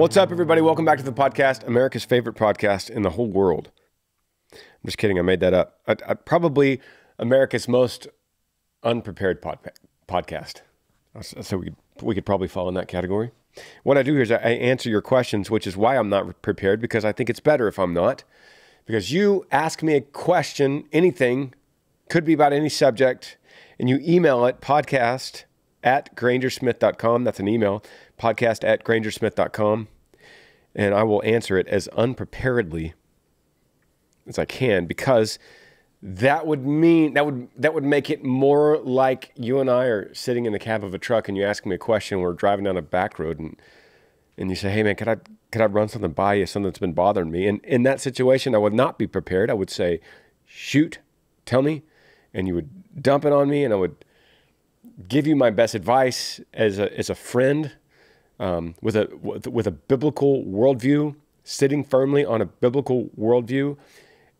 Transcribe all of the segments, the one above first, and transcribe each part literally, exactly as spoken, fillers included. What's up, everybody? Welcome back to the podcast, America's favorite podcast in the whole world. I'm just kidding. I made that up. I, I, probably America's most unprepared pod, podcast. So we, we could probably fall in that category. What I do here is I answer your questions, which is why I'm not prepared, because I think it's better if I'm not. Because you ask me a question, anything, could be about any subject, and you email it, podcast at granger smith dot com. That's an email, podcast at granger smith dot com. And I will answer it as unpreparedly as I can, because that would mean, that would, that would make it more like you and I are sitting in the cab of a truck and you ask me a question, we're driving down a back road and, and you say, hey man, could I, could I run something by you? Something that's been bothering me. And in that situation, I would not be prepared. I would say, shoot, tell me. And you would dump it on me, and I would give you my best advice as a, as a friend, um, with a, with, with a biblical worldview, sitting firmly on a biblical worldview,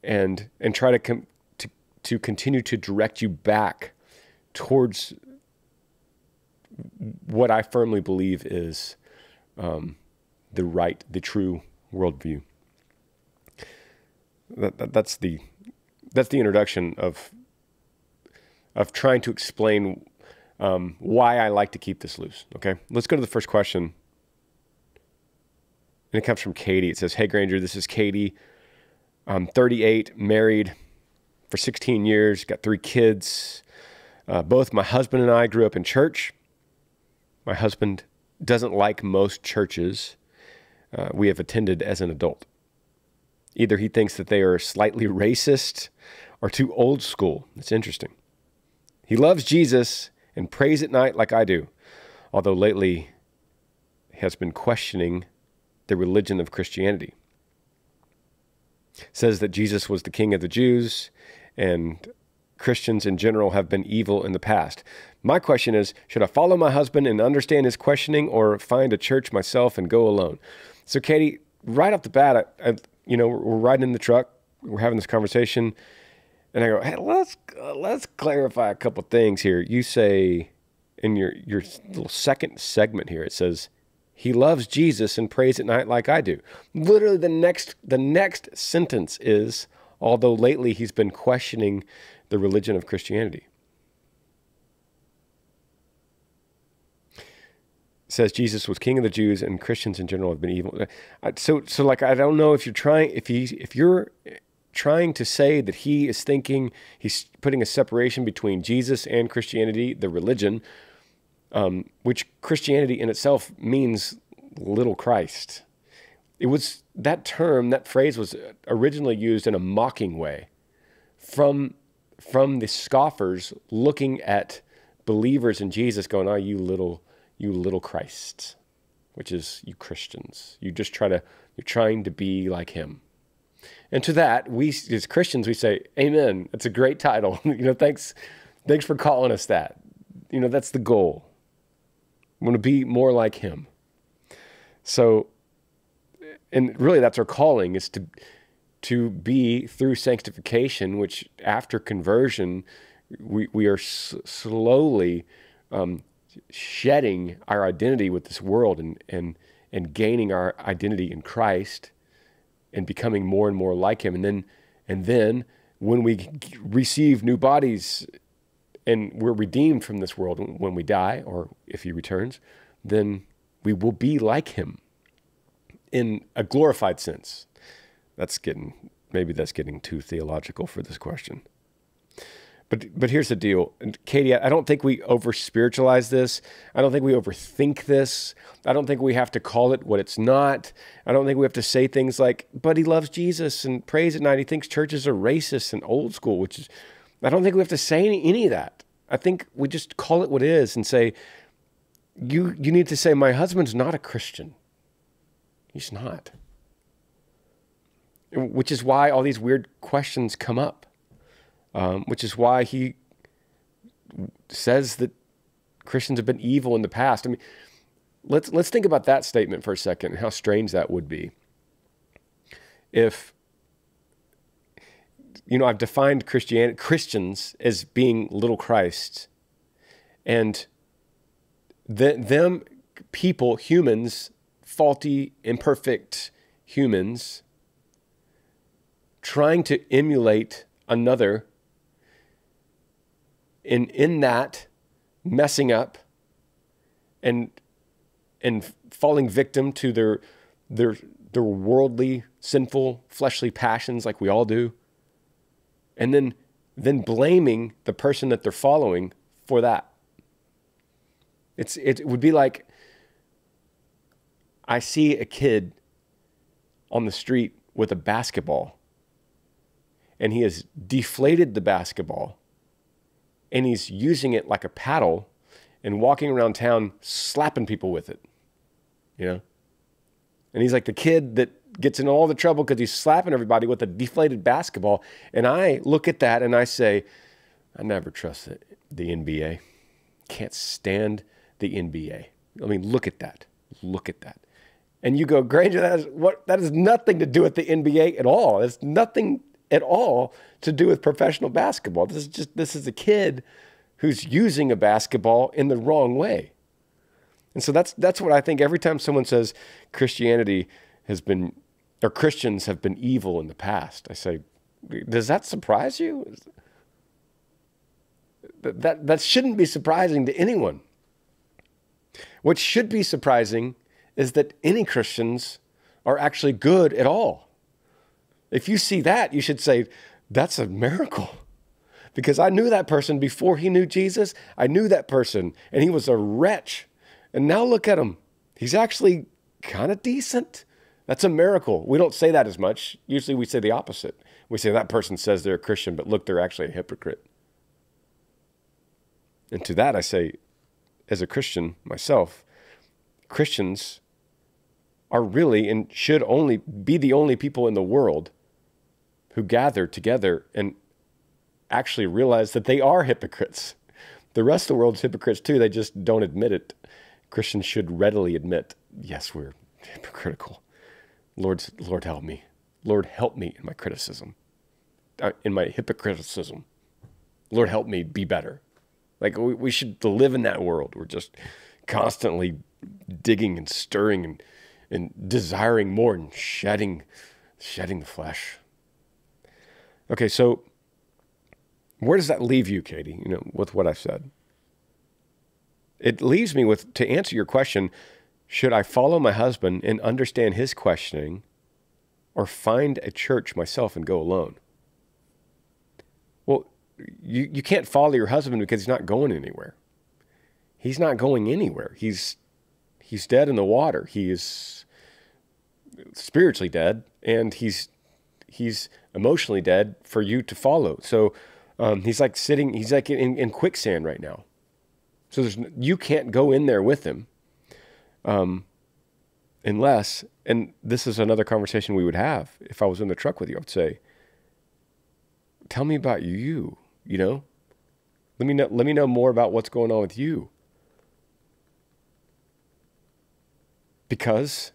and, and try to com to, to continue to direct you back towards what I firmly believe is, um, the right, the true worldview. That, that, that's the, that's the introduction of, of trying to explain um, why I like to keep this loose, okay? Let's go to the first question. And it comes from Katie. It says, hey, Granger, this is Katie. I'm thirty-eight, married for sixteen years, got three kids. Uh, both my husband and I grew up in church. My husband doesn't like most churches uh, we have attended as an adult. Either he thinks that they are slightly racist or too old school. It's interesting. He loves Jesus and prays at night like I do, although lately he has been questioning the religion of Christianity. Says that Jesus was the king of the Jews and Christians in general have been evil in the past. My question is, should I follow my husband and understand his questioning, or find a church myself and go alone? So Katie, right off the bat, I, I, you know, we're riding in the truck, we're having this conversation, and I go, hey, let's uh, let's clarify a couple things here. You say in your your little second segment here, it says he loves Jesus and prays at night like I do. Literally, the next the next sentence is, although lately he's been questioning the religion of Christianity. It says Jesus was king of the Jews and Christians in general have been evil. So so like I don't know if you're trying if he if you're trying to say that he is thinking, he's putting a separation between Jesus and Christianity, the religion, um, which Christianity in itself means little Christ. It was that term, that phrase was originally used in a mocking way from, from the scoffers looking at believers in Jesus going, oh, you little, you little Christ, which is you Christians. You just try to, you're trying to be like him. And to that, we as Christians, we say, amen. That's a great title. you know, thanks, thanks for calling us that. You know, that's the goal. I want to be more like him. So, and really that's our calling, is to, to be through sanctification, which after conversion, we, we are s slowly um, shedding our identity with this world and, and, and gaining our identity in Christ, and becoming more and more like him. And then, and then when we receive new bodies and we're redeemed from this world, when we die, or if he returns, then we will be like him in a glorified sense. That's getting, maybe that's getting too theological for this question. But, but here's the deal. Katie, I don't think we over-spiritualize this. I don't think we overthink this. I don't think we have to call it what it's not. I don't think we have to say things like, but he loves Jesus and prays at night. He thinks churches are racist and old school, which is, I don't think we have to say any, any of that. I think we just call it what it is and say, you, you need to say, my husband's not a Christian. He's not. Which is why all these weird questions come up. Um, which is why he says that Christians have been evil in the past. I mean, let's, let's think about that statement for a second and how strange that would be. If, you know, I've defined Christianity, Christians as being little Christ, and the, them people, humans, faulty, imperfect humans trying to emulate another, and in that messing up and and falling victim to their their their worldly, sinful, fleshly passions, like we all do, and then then blaming the person that they're following for that. It's it would be like, I see a kid on the street with a basketball, and he has deflated the basketball, and he's using it like a paddle and walking around town slapping people with it, you know? And he's like the kid that gets in all the trouble because he's slapping everybody with a deflated basketball. And I look at that and I say, I never trust the, the N B A. Can't stand the N B A. I mean, look at that. Look at that. And you go, Granger, that is what that has nothing to do with the N B A at all. It's nothing at all to do with professional basketball. This is just this is a kid who's using a basketball in the wrong way. And so that's that's what I think every time someone says Christianity has been, or Christians have been evil in the past, I say, does that surprise you? That, that, that shouldn't be surprising to anyone. What should be surprising is that any Christians are actually good at all. If you see that, you should say, that's a miracle. Because I knew that person before he knew Jesus. I knew that person, and he was a wretch. And now look at him. He's actually kind of decent. That's a miracle. We don't say that as much. Usually we say the opposite. We say that person says they're a Christian, but look, they're actually a hypocrite. And to that I say, as a Christian myself, Christians are really and should only be the only people in the world who gather together and actually realize that they are hypocrites. The rest of the world's hypocrites too. They just don't admit it. Christians should readily admit, yes, we're hypocritical. Lord, Lord help me. Lord, help me in my criticism, in my hypocriticism. Lord, help me be better. Like, we, we should live in that world. We're just constantly digging and stirring and, and desiring more and shedding, shedding the flesh. Okay, so where does that leave you, Katie, you know, with what I've said? It leaves me with, to answer your question, should I follow my husband and understand his questioning, or find a church myself and go alone? Well, you, you can't follow your husband because he's not going anywhere. He's not going anywhere. He's, he's dead in the water. He is spiritually dead, and he's, he's emotionally dead for you to follow. So um, he's like sitting, he's like in, in quicksand right now. So there's, you can't go in there with him um, unless, and this is another conversation we would have if I was in the truck with you, I would say, tell me about you, you know? Let me know, let me know more about what's going on with you. Because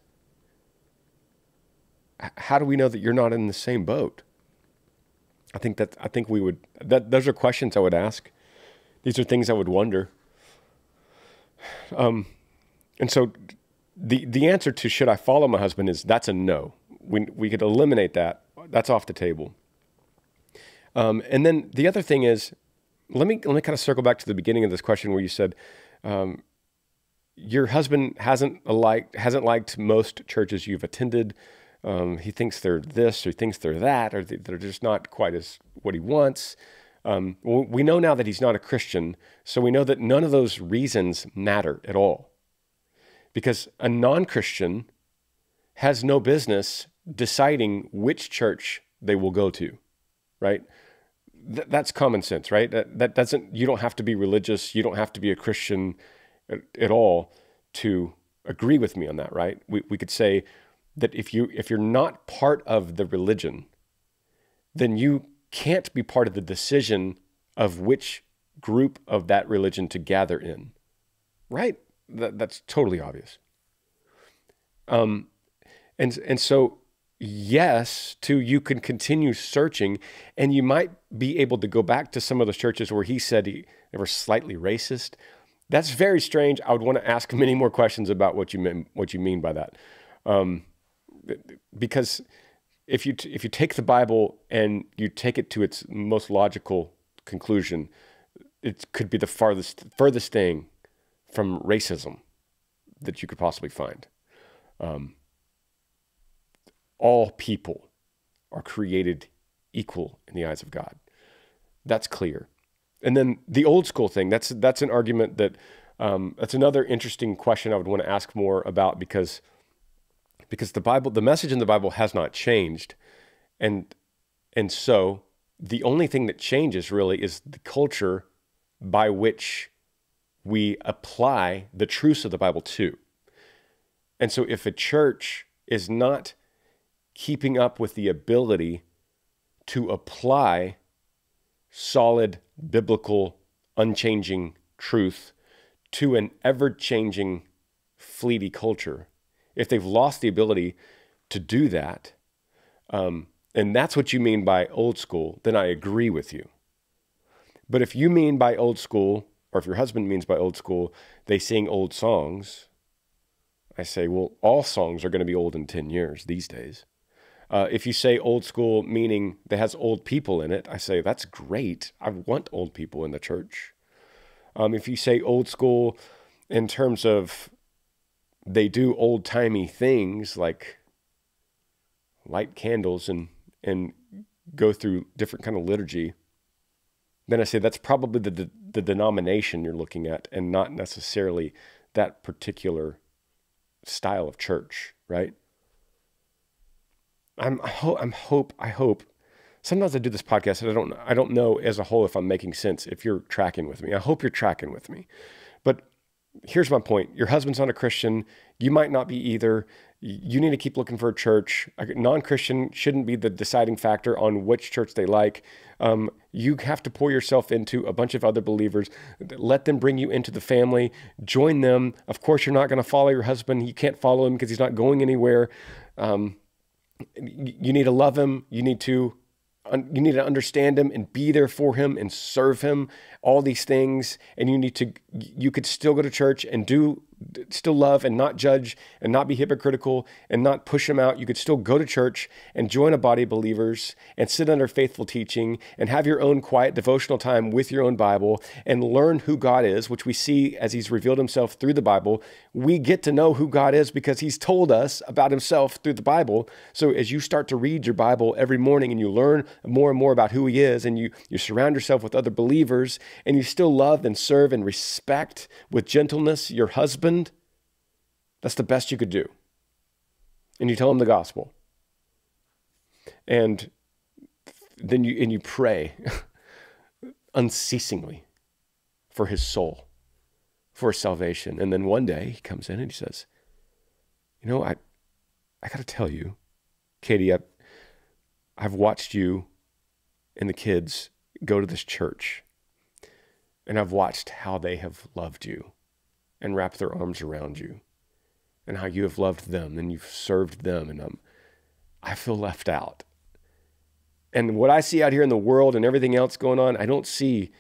how do we know that you're not in the same boat? I think that, I think we would, that, those are questions I would ask. These are things I would wonder. Um, and so the, the answer to should I follow my husband is that's a no. We, we could eliminate that. That's off the table. Um, and then the other thing is, let me, let me kind of circle back to the beginning of this question where you said, um, your husband hasn't liked, hasn't liked most churches you've attended. Um, he thinks they're this, or he thinks they're that, or they're just not quite as what he wants. Um, we know now that he's not a Christian, so we know that none of those reasons matter at all. Because a non-Christian has no business deciding which church they will go to, right? Th- that's common sense, right? That, that doesn't, you don't have to be religious, you don't have to be a Christian at, at all to agree with me on that, right? We, we could say that if you, if you're not part of the religion, then you can't be part of the decision of which group of that religion to gather in, right? That, that's totally obvious. Um, and, and so, yes, to you can continue searching, and you might be able to go back to some of those churches where he said he, they were slightly racist, That's very strange. I would want to ask many more questions about what you mean, what you mean by that. Um, because if you, t if you take the Bible and you take it to its most logical conclusion, it could be the farthest, furthest thing from racism that you could possibly find. Um, all people are created equal in the eyes of God. That's clear. And then the old school thing, that's, that's an argument that, um, that's another interesting question I would want to ask more about, because, because the Bible, the message in the Bible has not changed. And, and so the only thing that changes really is the culture by which we apply the truths of the Bible to. And so if a church is not keeping up with the ability to apply solid, biblical, unchanging truth to an ever-changing, fleety culture, if they've lost the ability to do that, um, and that's what you mean by old school, then I agree with you. But if you mean by old school, or if your husband means by old school, they sing old songs, I say, well, all songs are going to be old in ten years these days. Uh, if you say old school, meaning that has old people in it, I say, that's great. I want old people in the church. Um, if you say old school in terms of they do old-timey things like light candles and, and go through different kind of liturgy, then I say that's probably the, the, the denomination you're looking at and not necessarily that particular style of church, right? I'm, I hope, I'm hope, I hope, sometimes I do this podcast and I don't, I don't know as a whole if I'm making sense, if you're tracking with me. I hope you're tracking with me, but here's my point. Your husband's not a Christian. You might not be either. You need to keep looking for a church. A non-Christian shouldn't be the deciding factor on which church they like. Um, you have to pour yourself into a bunch of other believers. Let them bring you into the family. Join them. Of course, you're not going to follow your husband. You can't follow him because he's not going anywhere. Um, You need to love him. You need to, you need to understand him and be there for him and serve him, all these things. And you need to, you could still go to church and do, still love and not judge and not be hypocritical and not push him out. You could still go to church and join a body of believers and sit under faithful teaching and have your own quiet devotional time with your own Bible and learn who God is, which we see as he's revealed himself through the Bible. We get to know who God is because he's told us about himself through the Bible. So as you start to read your Bible every morning and you learn more and more about who he is, and you, you surround yourself with other believers, and you still love and serve and respect with gentleness your husband, that's the best you could do. And you tell them the gospel. And then you, and you pray unceasingly for his soul, for his salvation. And then one day he comes in and he says, you know, I, I got to tell you, Katie, I, I've watched you and the kids go to this church, and I've watched how they have loved you and wrap their arms around you, and how you have loved them and you've served them, and um, I feel left out. And what I see out here in the world and everything else going on, I don't see,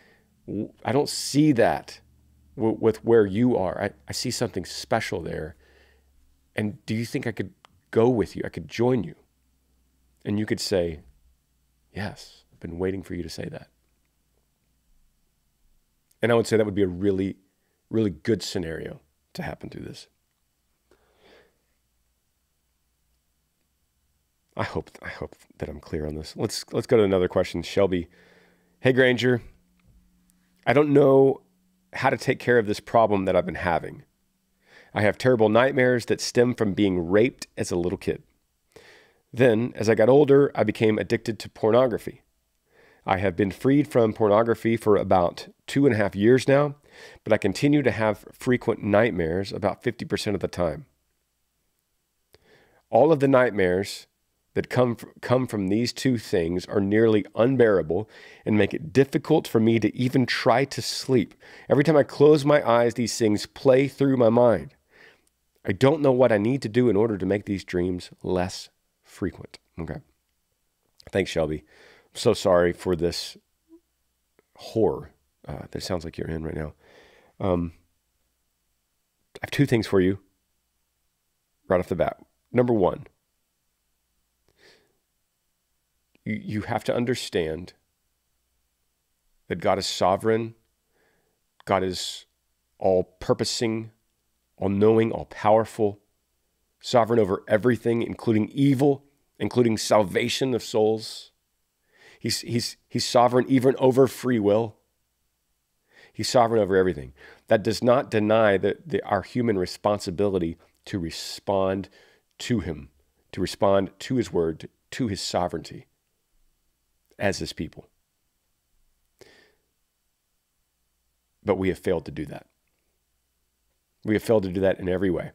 I don't see that w with where you are. I, I see something special there. And do you think I could go with you? I could join you. And you could say, yes, I've been waiting for you to say that. And I would say that would be a really really good scenario to happen through this. I hope, I hope that I'm clear on this. Let's, let's go to another question. Shelby, hey Granger, I don't know how to take care of this problem that I've been having. I have terrible nightmares that stem from being raped as a little kid. Then, as I got older, I became addicted to pornography. I have been freed from pornography for about two and a half years now, but I continue to have frequent nightmares about fifty percent of the time. All of the nightmares that come, come from these two things are nearly unbearable and make it difficult for me to even try to sleep. Every time I close my eyes, these things play through my mind. I don't know what I need to do in order to make these dreams less frequent. Okay. Thanks, Shelby. So sorry for this horror uh, that sounds like you're in right now. Um, I have two things for you right off the bat. Number one, you, you have to understand that God is sovereign. God is all-purposing, all-knowing, all-powerful, sovereign over everything, including evil, including salvation of souls. He's, he's, he's sovereign even over free will. He's sovereign over everything. That does not deny the, the, our human responsibility to respond to him, to respond to his word, to his sovereignty as his people. But we have failed to do that. We have failed to do that in every way.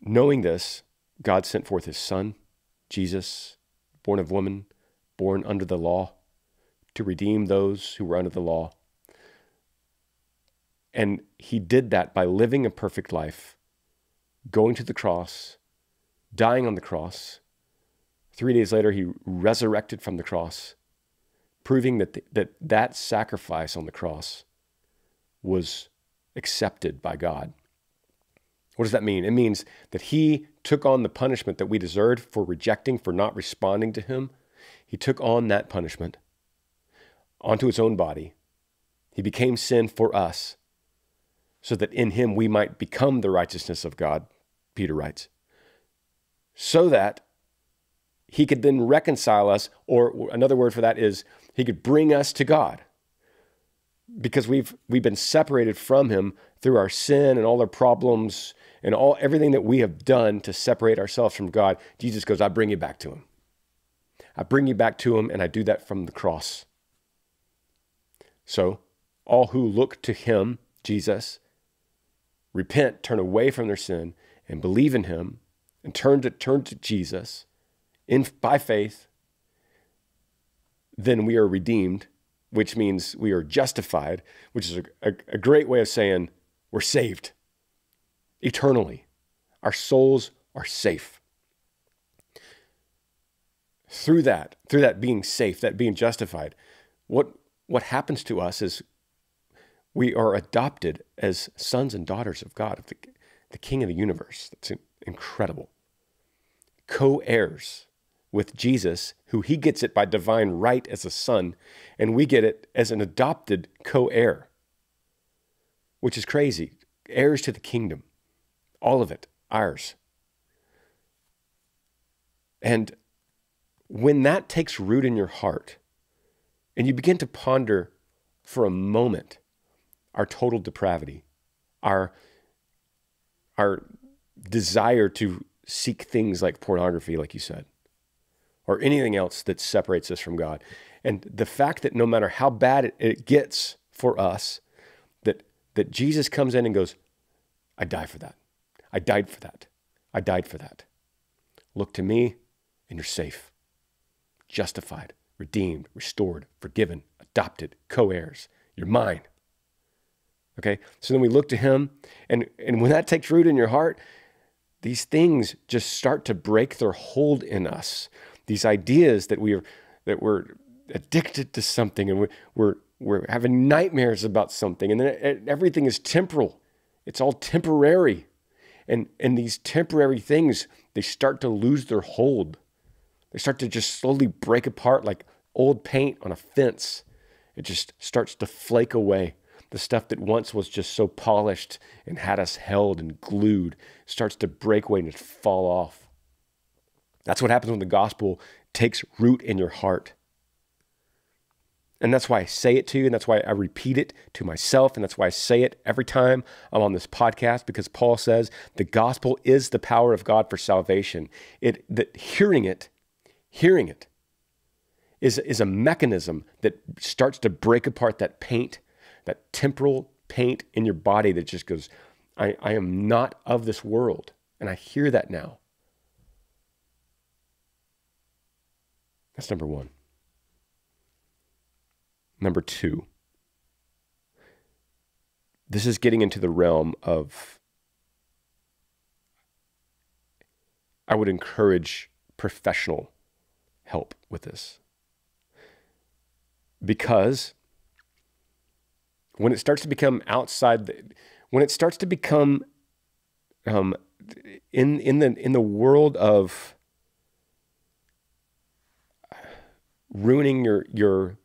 Knowing this, God sent forth his son, Jesus, born of woman, born under the law, to redeem those who were under the law. And he did that by living a perfect life, going to the cross, dying on the cross. Three days later, he resurrected from the cross, proving that the, that, that sacrifice on the cross was accepted by God. What does that mean? It means that he took on the punishment that we deserved for rejecting, for not responding to him. He took on that punishment onto his own body. He became sin for us so that in him we might become the righteousness of God, Peter writes, so that he could then reconcile us, or another word for that is he could bring us to God, because we've we've been separated from him through our sin and all our problems and all everything that we have done to separate ourselves from God. Jesus goes, I bring you back to him. I bring you back to him, and I do that from the cross. So all who look to him, Jesus, repent, turn away from their sin, and believe in him, and turn to turn to Jesus in by faith, then we are redeemed, which means we are justified, which is a, a, a great way of saying we're saved eternally. Our souls are safe. Through that, through that being safe, that being justified, what what happens to us is we are adopted as sons and daughters of God, of the, the King of the universe. That's incredible. Co-heirs with Jesus, who he gets it by divine right as a son, and we get it as an adopted co-heir, which is crazy. Heirs to the kingdom, all of it, ours. And when that takes root in your heart, and you begin to ponder for a moment our total depravity, our, our desire to seek things like pornography, like you said, or anything else that separates us from God. And the fact that no matter how bad it, it gets for us, that, that Jesus comes in and goes, I die for that. I died for that. I died for that. Look to me and you're safe, justified, redeemed, restored, forgiven, adopted, co-heirs. You're mine. Okay? So then we look to him, and, and when that takes root in your heart, these things just start to break their hold in us. These ideas that we are, that we're addicted to something, and we're, we're, we're having nightmares about something, and then it, it, everything is temporal. It's all temporary. And, and these temporary things, they start to lose their hold. They start to just slowly break apart like old paint on a fence. It just starts to flake away. The stuff that once was just so polished and had us held and glued starts to break away and just fall off. That's what happens when the gospel takes root in your heart. And that's why I say it to you, and that's why I repeat it to myself, and that's why I say it every time I'm on this podcast, because Paul says the gospel is the power of God for salvation. It, that hearing it, hearing it is, is a mechanism that starts to break apart that paint, that temporal paint in your body that just goes, I, I am not of this world. And I hear that now. That's number one. Number two, this is getting into the realm of, I would encourage professional help with this. Because when it starts to become outside, when it starts to become um, in in the in the world of ruining your your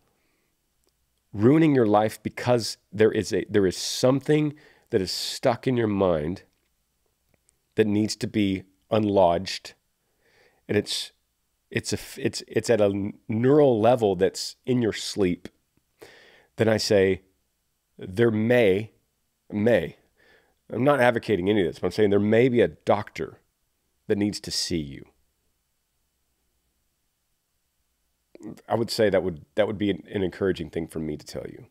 ruining your life because there is a there is something that is stuck in your mind that needs to be unlodged, and it's it's a it's it's at a neural level that's in your sleep. Then I say, there may may I'm not advocating any of this, but I'm saying there may be a doctor that needs to see you. I would say that would that would be an, an encouraging thing for me to tell you.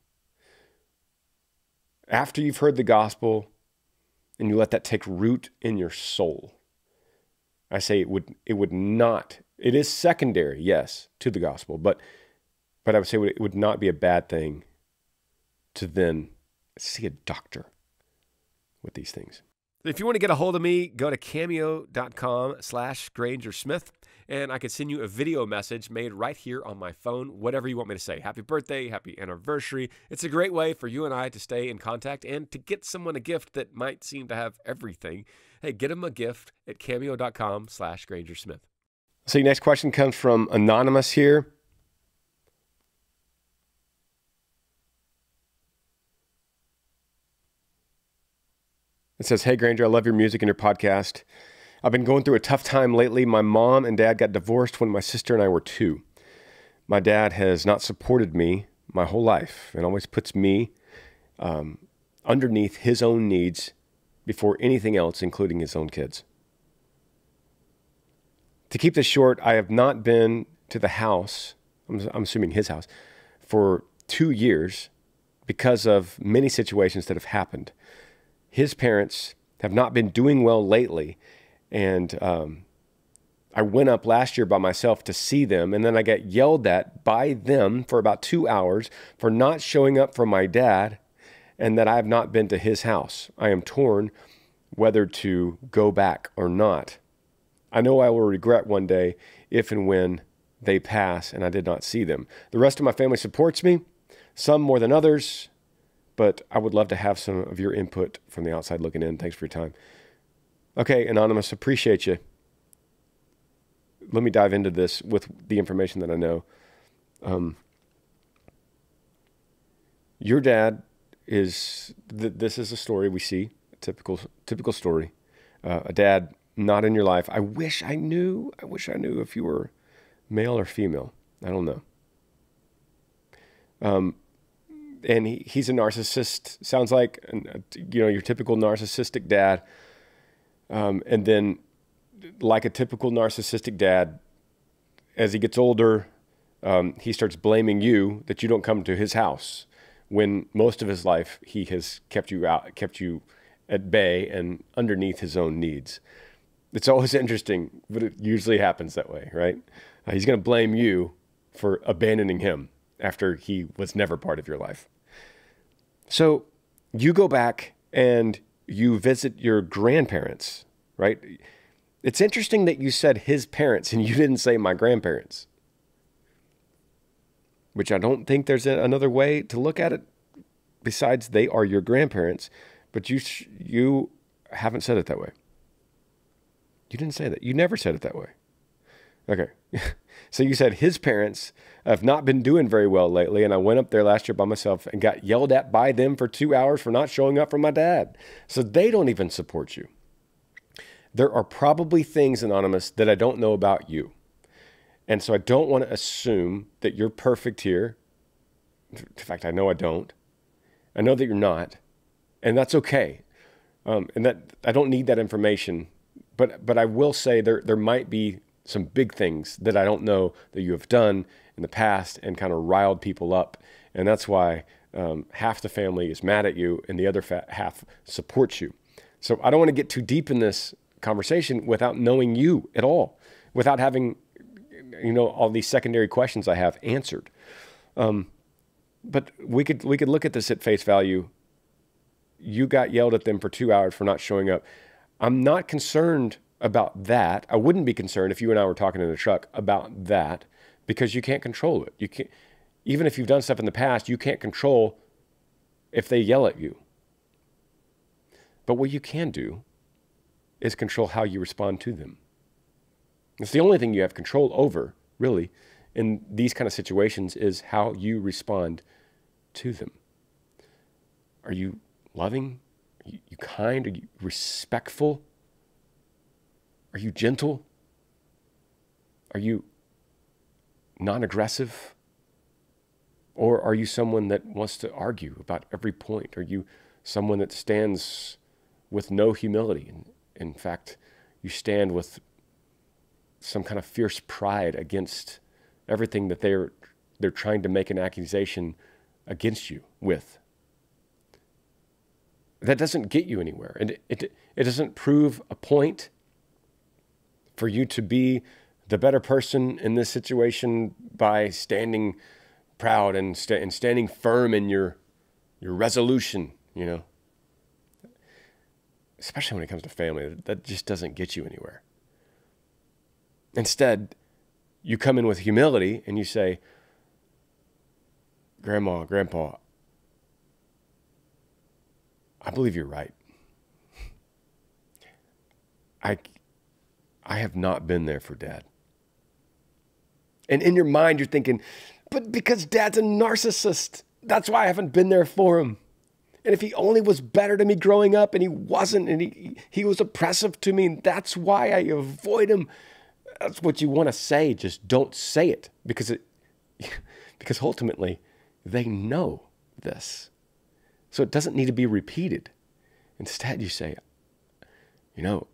After you've heard the gospel and you let that take root in your soul, I say it would it would not, it is secondary, yes, to the gospel, but but I would say it would not be a bad thing to then see a doctor with these things. If you want to get a hold of me, go to cameo dot com slash Granger Smith, and I could send you a video message made right here on my phone, whatever you want me to say. Happy birthday, happy anniversary. It's a great way for you and I to stay in contact and to get someone a gift that might seem to have everything. Hey, get them a gift at cameo dot com slash Granger Smith. So your next question comes from Anonymous here. It says, hey, Granger, I love your music and your podcast. I've been going through a tough time lately. My mom and dad got divorced when my sister and I were two. My dad has not supported me my whole life and always puts me um, underneath his own needs before anything else, including his own kids. To keep this short, I have not been to the house, I'm, I'm assuming his house, for two years because of many situations that have happened. His parents have not been doing well lately, and um, I went up last year by myself to see them, and then I got yelled at by them for about two hours for not showing up for my dad, and that I have not been to his house. I am torn whether to go back or not. I know I will regret one day if and when they pass and I did not see them. The rest of my family supports me, some more than others, but I would love to have some of your input from the outside looking in. Thanks for your time. Okay, Anonymous, appreciate you. Let me dive into this with the information that I know. Um, your dad is, th this is a story we see, a typical, typical story. Uh, a dad not in your life. I wish I knew, I wish I knew if you were male or female. I don't know. Um, And he, he's a narcissist, sounds like, you know, your typical narcissistic dad. Um, and then, like a typical narcissistic dad, as he gets older, um, he starts blaming you that you don't come to his house, when most of his life he has kept you out, kept you at bay and underneath his own needs. It's always interesting, but it usually happens that way, right? Uh, he's going to blame you for abandoning him after he was never part of your life. So you go back and you visit your grandparents, right? It's interesting that you said his parents and you didn't say my grandparents, which I don't think there's another way to look at it besides they are your grandparents, but you, sh you haven't said it that way. You didn't say that. You never said it that way. Okay. So you said his parents have not been doing very well lately, and I went up there last year by myself and got yelled at by them for two hours for not showing up for my dad. So they don't even support you. There are probably things, Anonymous, that I don't know about you. And so I don't want to assume that you're perfect here. In fact, I know I don't. I know that you're not, and that's okay. Um, and that I don't need that information, but but I will say there there might be some big things that I don't know that you have done in the past and kind of riled people up. And that's why um, half the family is mad at you and the other half supports you. So I don't want to get too deep in this conversation without knowing you at all, without having, you know, all these secondary questions I have answered. Um, but we could, we could look at this at face value. You got yelled at them for two hours for not showing up. I'm not concerned about that. I wouldn't be concerned if you and I were talking in a truck about that, because you can't control it. You can't, even if you've done stuff in the past, you can't control if they yell at you. But what you can do is control how you respond to them. It's the only thing you have control over, really, in these kind of situations is how you respond to them. Are you loving? Are you kind? Are you respectful? Are you gentle? Are you non-aggressive? Or are you someone that wants to argue about every point? Are you someone that stands with no humility? In, in fact, you stand with some kind of fierce pride against everything that they're, they're trying to make an accusation against you with. That doesn't get you anywhere. And it, it, it doesn't prove a point for you to be the better person in this situation by standing proud and, st and standing firm in your, your resolution, you know. Especially when it comes to family, that just doesn't get you anywhere. Instead, you come in with humility and you say, Grandma, Grandpa, I believe you're right. I, I have not been there for Dad. And in your mind, you're thinking, but because Dad's a narcissist, that's why I haven't been there for him. And if he only was better to me growing up, and he wasn't, and he, he was oppressive to me, and that's why I avoid him. That's what you want to say. Just don't say it, because it, because ultimately they know this. So it doesn't need to be repeated. Instead, you say, you know,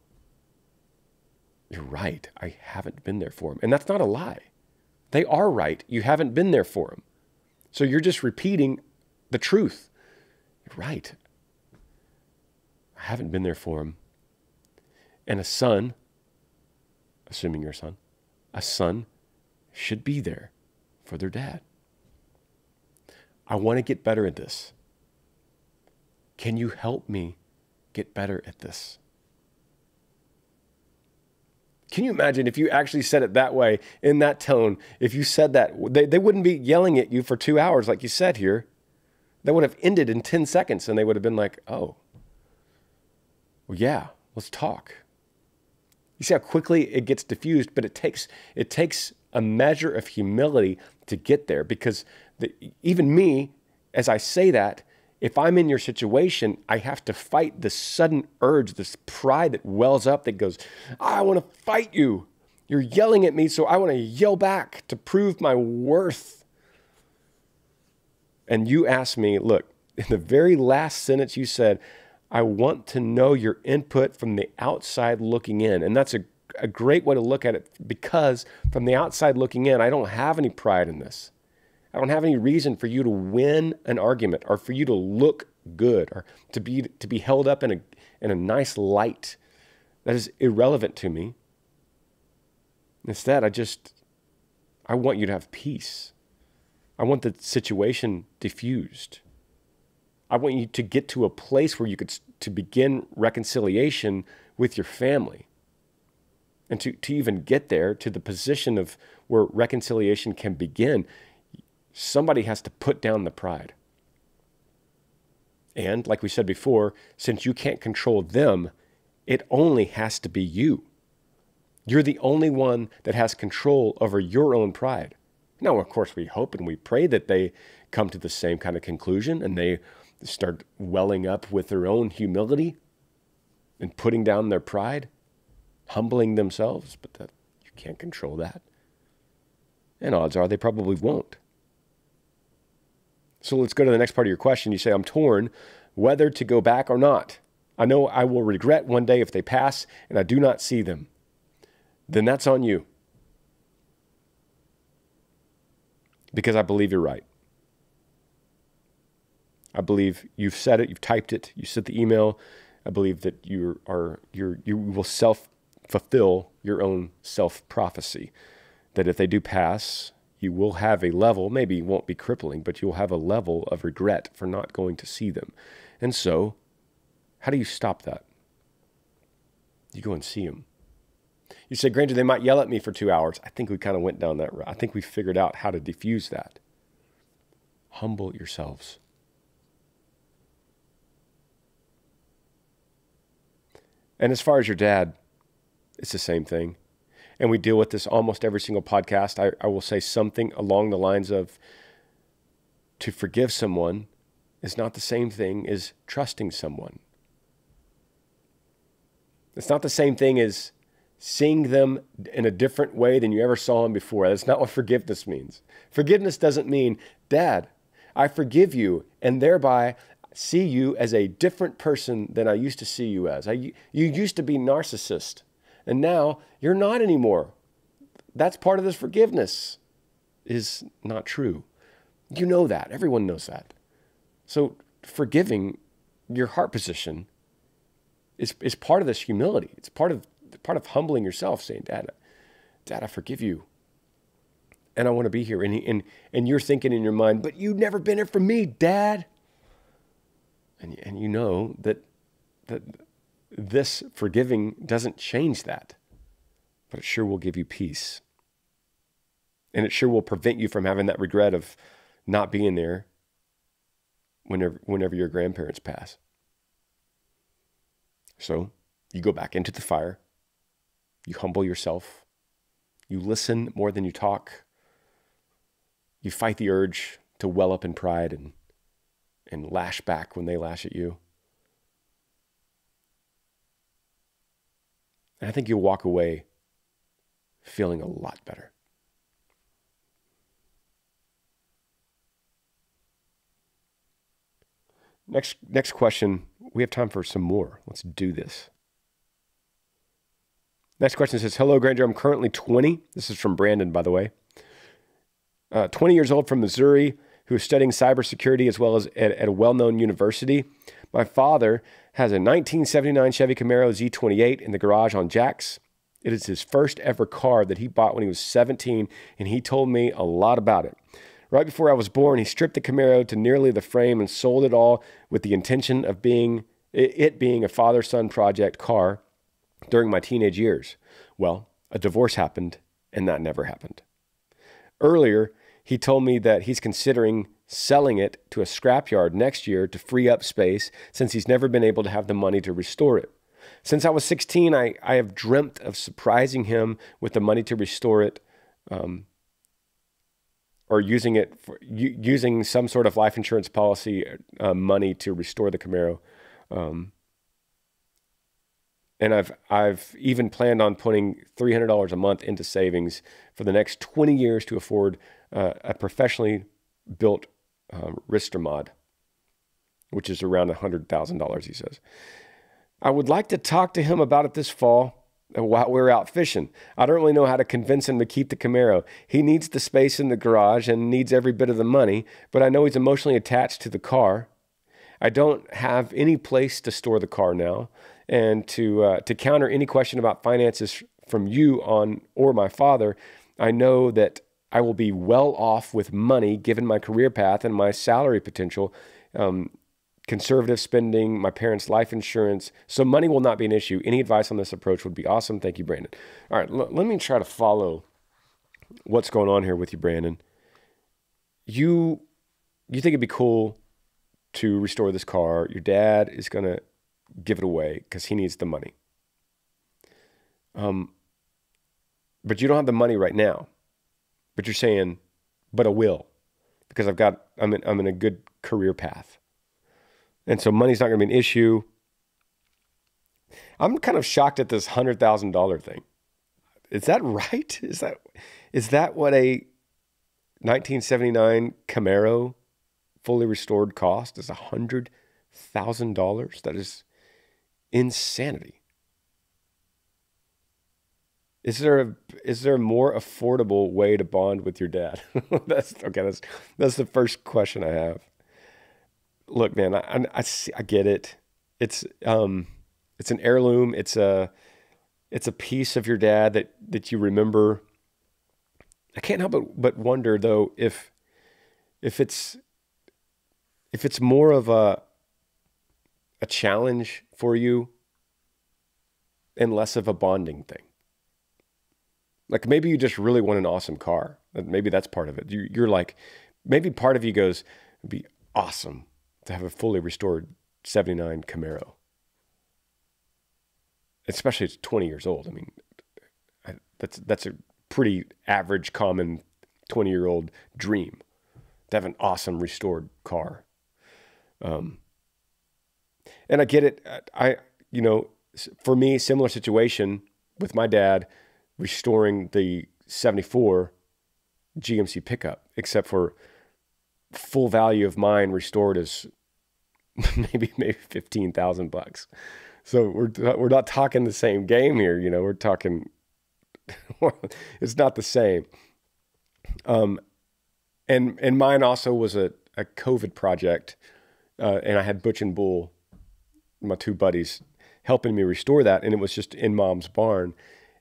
you're right. I haven't been there for him. And that's not a lie. They are right. You haven't been there for him. So you're just repeating the truth. You're right. I haven't been there for him. And a son, assuming you're a son, a son should be there for their dad. I want to get better at this. Can you help me get better at this? Can you imagine if you actually said it that way, in that tone? If you said that, they, they wouldn't be yelling at you for two hours like you said here. That would have ended in ten seconds, and they would have been like, oh, well, yeah, let's talk. You see how quickly it gets diffused, but it takes, it takes a measure of humility to get there, because the, even me, as I say that, if I'm in your situation, I have to fight this sudden urge, this pride that wells up that goes, I want to fight you. You're yelling at me, so I want to yell back to prove my worth. And you asked me, look, in the very last sentence you said, I want to know your input from the outside looking in. And that's a, a great way to look at it, because from the outside looking in, I don't have any pride in this. I don't have any reason for you to win an argument, or for you to look good, or to be, to be held up in a, in a nice light. That is irrelevant to me. Instead, I just, I want you to have peace. I want the situation diffused. I want you to get to a place where you could to begin reconciliation with your family. And to, to even get there, to the position of where reconciliation can begin, somebody has to put down the pride. And like we said before, since you can't control them, it only has to be you. You're the only one that has control over your own pride. Now, of course, we hope and we pray that they come to the same kind of conclusion, and they start welling up with their own humility and putting down their pride, humbling themselves, but that, you can't control that. And odds are they probably won't. So let's go to the next part of your question. You say, I'm torn whether to go back or not. I know I will regret one day if they pass and I do not see them. Then that's on you. Because I believe you're right. I believe you've said it, you've typed it, you sent the email. I believe that you are you're, you will self-fulfill your own self-prophecy. That if they do pass, you will have a level, maybe it won't be crippling, but you'll have a level of regret for not going to see them. And so, how do you stop that? You go and see them. You say, Granger, they might yell at me for two hours. I think we kind of went down that route. I think we figured out how to diffuse that. Humble yourselves. And as far as your dad, it's the same thing. And we deal with this almost every single podcast. I, I will say something along the lines of, to forgive someone is not the same thing as trusting someone. It's not the same thing as seeing them in a different way than you ever saw them before. That's not what forgiveness means. Forgiveness doesn't mean, Dad, I forgive you, and thereby see you as a different person than I used to see you as. I, you used to be narcissist, and now you're not anymore. That's part of this forgiveness is not true. You know that. Everyone knows that. So forgiving your heart position is, is part of this humility. It's part of, part of humbling yourself, saying, Dad, Dad, I forgive you. And I want to be here. And, he, and, and you're thinking in your mind, but you've never been here for me, Dad. And, and you know that, that this forgiving doesn't change that, but it sure will give you peace. And it sure will prevent you from having that regret of not being there whenever, whenever your grandparents pass. So you go back into the fire. You humble yourself. You listen more than you talk. You fight the urge to well up in pride and, and lash back when they lash at you. And I think you'll walk away feeling a lot better. Next, next question. We have time for some more. Let's do this. Next question says, hello, Granger. I'm currently twenty. This is from Brandon, by the way. Uh, twenty years old from Missouri, who is studying cybersecurity as well as at, at a well-known university. My father has a nineteen seventy-nine Chevy Camaro Z twenty-eight in the garage on jacks. It is his first ever car that he bought when he was seventeen, and he told me a lot about it. Right before I was born, he stripped the Camaro to nearly the frame and sold it all with the intention of being it being a father-son project car during my teenage years. Well, a divorce happened, and that never happened. Earlier, he told me that he's considering selling it to a scrapyard next year to free up space since he's never been able to have the money to restore it. Since I was sixteen, I, I have dreamt of surprising him with the money to restore it, um, or using it for, using some sort of life insurance policy uh, money to restore the Camaro, um, and I've I've even planned on putting three hundred dollars a month into savings for the next twenty years to afford uh, a professionally built um, Rister mod, which is around one hundred thousand dollars. He says, I would like to talk to him about it this fall. While we're out fishing, I don't really know how to convince him to keep the Camaro. He needs the space in the garage and needs every bit of the money, but I know he's emotionally attached to the car. I don't have any place to store the car now, and to uh, to counter any question about finances from you on or my father, I know that I will be well off with money given my career path and my salary potential. Um, Conservative spending, my parents' life insurance. So money will not be an issue. Any advice on this approach would be awesome. Thank you, Brandon. All right, l- let me try to follow what's going on here with you, Brandon. You you think it'd be cool to restore this car. Your dad is going to give it away because he needs the money. Um, but you don't have the money right now. But you're saying, but I will, because I've got, I'm in, I'm in a good career path. And so money's not going to be an issue. I'm kind of shocked at this one hundred thousand dollars thing. Is that right? Is that is that what a nineteen seventy-nine Camaro fully restored cost is? one hundred thousand dollars? That is insanity. Is there a, is there a more affordable way to bond with your dad? that's okay, that's that's the first question I have. Look, man, I, I, I, see, I get it. It's um, it's an heirloom. It's a it's a piece of your dad that that you remember. I can't help but but wonder though if if it's if it's more of a a challenge for you and less of a bonding thing. Like maybe you just really want an awesome car. Maybe that's part of it. You, you're like, maybe part of you goes, it'd be awesome to have a fully restored seventy-nine Camaro. especially at twenty years old. I mean, I, that's that's a pretty average, common twenty-year-old dream, to have an awesome restored car. Um, and I get it. I, you know, for me, similar situation with my dad restoring the seventy-four G M C pickup, except for full value of mine restored is maybe maybe fifteen thousand bucks. So we're we're not talking the same game here, you know. We're talking it's not the same. Um, and and mine also was a a COVID project, uh, and I had Butch and Bull, my two buddies, helping me restore that, and it was just in Mom's barn,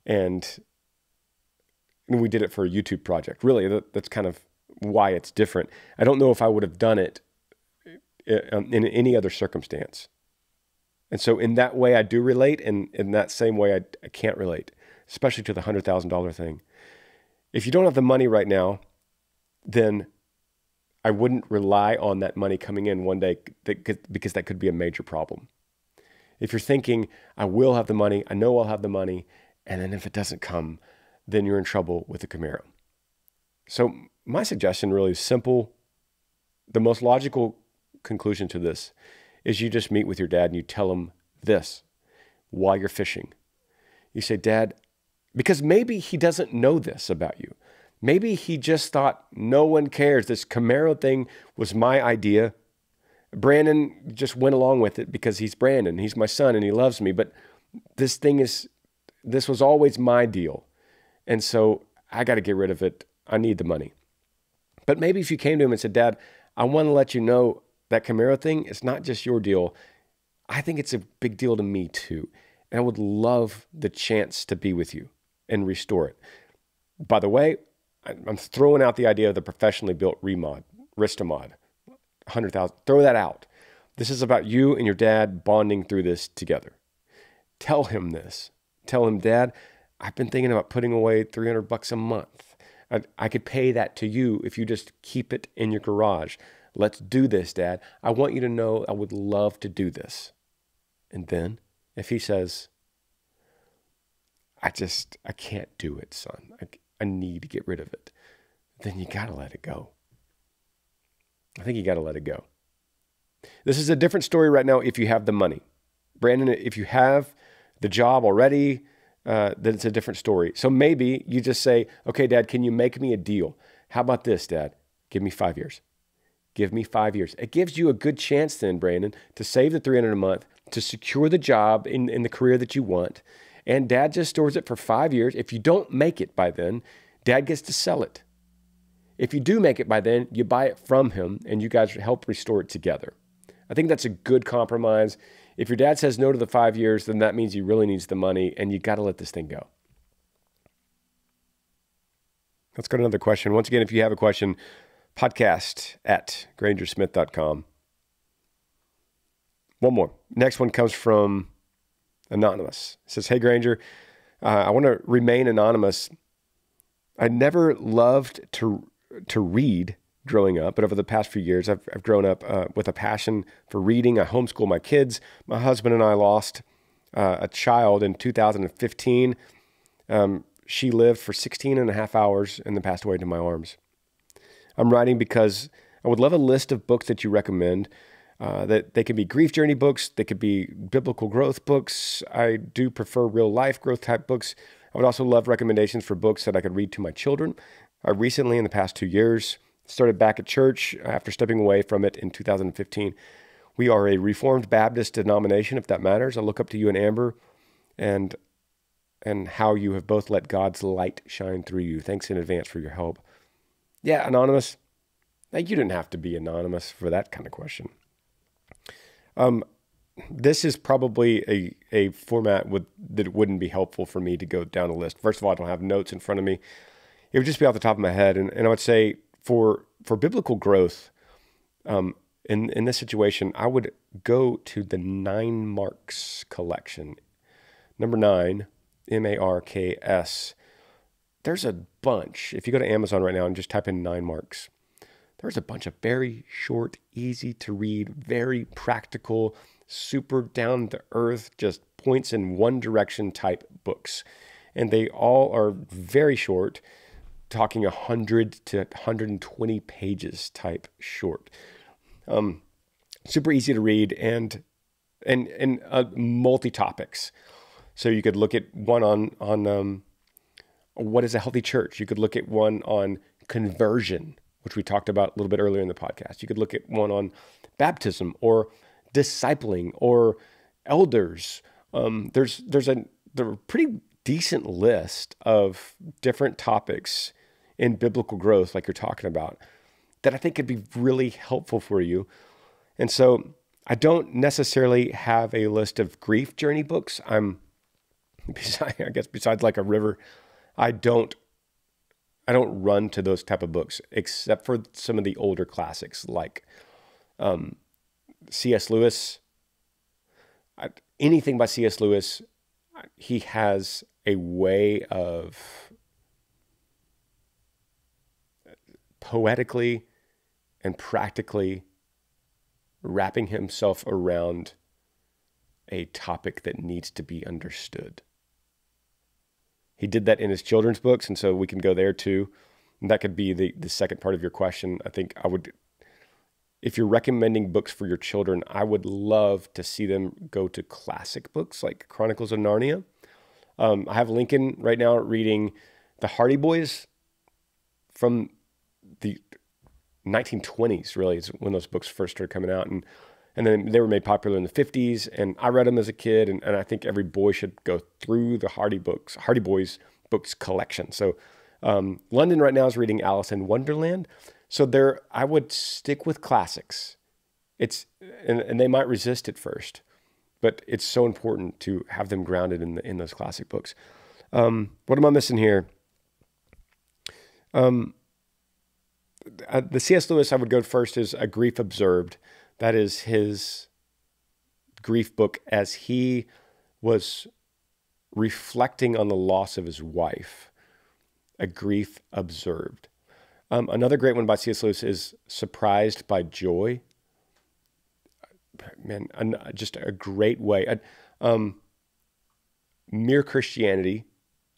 and. And we did it for a YouTube project. Really, that, that's kind of why it's different. I don't know if I would have done it in, in any other circumstance. And so in that way, I do relate. And in that same way, I, I can't relate, especially to the one hundred thousand dollar thing. If you don't have the money right now, then I wouldn't rely on that money coming in one day that could, because that could be a major problem. If you're thinking, I will have the money, I know I'll have the money, and then if it doesn't come, then you're in trouble with the Camaro. So my suggestion really is simple. The most logical conclusion to this is you just meet with your dad and you tell him this while you're fishing. You say, Dad, because maybe he doesn't know this about you. Maybe he just thought no one cares. This Camaro thing was my idea. Brandon just went along with it because he's Brandon. He's my son and he loves me. But this thing is, this was always my deal. And so I got to get rid of it. I need the money. But maybe if you came to him and said, Dad, I want to let you know that Camaro thing, it's not just your deal. I think it's a big deal to me too. And I would love the chance to be with you and restore it. By the way, I'm throwing out the idea of the professionally built remod, Ristamod, one hundred thousand, throw that out. This is about you and your dad bonding through this together. Tell him this. Tell him, Dad, I've been thinking about putting away three hundred bucks a month. I, I could pay that to you if you just keep it in your garage. Let's do this, Dad. I want you to know I would love to do this. And then if he says, I just, I can't do it, son. I, I need to get rid of it. Then you got to let it go. I think you got to let it go. This is a different story right now if you have the money. Brandon, if you have the job already, Uh, then it's a different story. So maybe you just say, okay, Dad, can you make me a deal? How about this, Dad? Give me five years. Give me five years. It gives you a good chance then, Brandon, to save the three hundred a month, to secure the job in, in the career that you want. And Dad just stores it for five years. If you don't make it by then, Dad gets to sell it. If you do make it by then, you buy it from him and you guys help restore it together. I think that's a good compromise. If your dad says no to the five years, then that means he really needs the money and you got to let this thing go. Let's go to another question. Once again, if you have a question, podcast at granger smith dot com. One more. Next one comes from Anonymous. It says, hey, Granger, uh, I want to remain anonymous. I never loved to, to read growing up, but over the past few years, I've, I've grown up uh, with a passion for reading. I homeschool my kids. My husband and I lost uh, a child in two thousand fifteen. Um, she lived for sixteen and a half hours and then passed away into my arms. I'm writing because I would love a list of books that you recommend. Uh, that they could be grief journey books. They could be biblical growth books. I do prefer real life growth type books. I would also love recommendations for books that I could read to my children. I recently, in the past two years, started back at church after stepping away from it in two thousand fifteen. We are a Reformed Baptist denomination, if that matters. I look up to you and Amber and and how you have both let God's light shine through you. Thanks in advance for your help. Yeah, Anonymous. Now, you didn't have to be anonymous for that kind of question. Um, this is probably a, a format with, that wouldn't be helpful for me to go down a list. First of all, I don't have notes in front of me. It would just be off the top of my head, and, and I would say, For for biblical growth, um, in, in this situation, I would go to the Nine Marks collection. Number nine, M A R K S. There's a bunch. If you go to Amazon right now and just type in Nine Marks, there's a bunch of very short, easy to read, very practical, super down to earth, just points in one direction type books. And they all are very short, talking one hundred to one hundred twenty pages type short. Um, super easy to read and and and uh, multi-topics. So you could look at one on, on um, what is a healthy church. You could look at one on conversion, which we talked about a little bit earlier in the podcast. You could look at one on baptism or discipling or elders. Um, there's there's a, there are a pretty decent list of different topics in biblical growth like you're talking about that I think could be really helpful for you. And so I don't necessarily have a list of grief journey books. I'm, besides, I guess besides like a river, I don't I don't run to those type of books, except for some of the older classics like um, C S Lewis. I, anything by C S Lewis, he has a way of poetically and practically wrapping himself around a topic that needs to be understood. He did that in his children's books, and so we can go there too. And that could be the, the second part of your question. I think I would, if you're recommending books for your children, I would love to see them go to classic books like Chronicles of Narnia. Um, I have Lincoln right now reading the Hardy Boys from the nineteen twenties, really, is when those books first started coming out. And and then they were made popular in the fifties, and I read them as a kid, and, and I think every boy should go through the Hardy books, Hardy Boys books collection. So um, London right now is reading Alice in Wonderland. So there, I would stick with classics. It's and, and they might resist at first, but it's so important to have them grounded in the, in those classic books. Um, what am I missing here? Um, the C S Lewis I would go first is A Grief Observed. That is his grief book as he was reflecting on the loss of his wife, A Grief Observed. Um, another great one by C S Lewis is Surprised by Joy. Man, an, just a great way. Uh, um, Mere Christianity,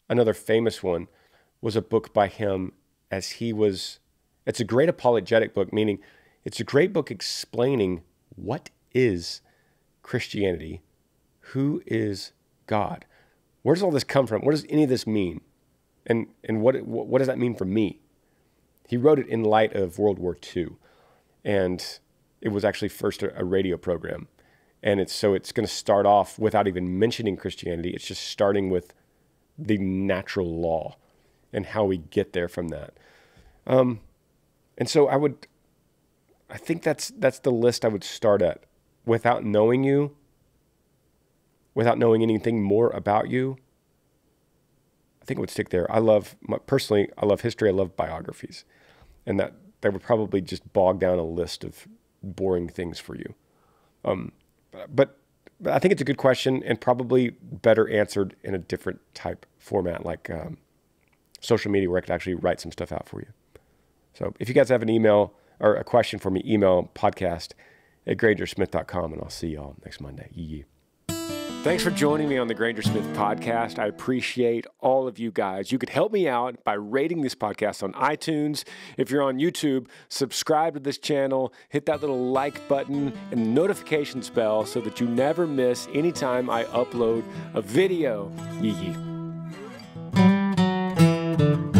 another famous one, was a book by him as he was... It's a great apologetic book, meaning... It's a great book explaining what is Christianity, who is God, where does all this come from, what does any of this mean, and and what what does that mean for me? He wrote it in light of World War Two, and it was actually first a, a radio program, and it's so it's going to start off without even mentioning Christianity. It's just starting with the natural law and how we get there from that. Um, and so I would. I think that's that's the list I would start at. Without knowing you, without knowing anything more about you, I think I would stick there. I love, personally, I love history. I love biographies. And that, that would probably just bog down a list of boring things for you. Um, but, but I think it's a good question and probably better answered in a different type format, like um, social media, where I could actually write some stuff out for you. So if you guys have an email... or a question for me, email podcast at granger smith dot com, and I'll see y'all next Monday. Yeah. Thanks for joining me on the Granger Smith Podcast. I appreciate all of you guys. You could help me out by rating this podcast on iTunes. If you're on YouTube, subscribe to this channel, hit that little like button and the notifications bell so that you never miss any time I upload a video. Yeah.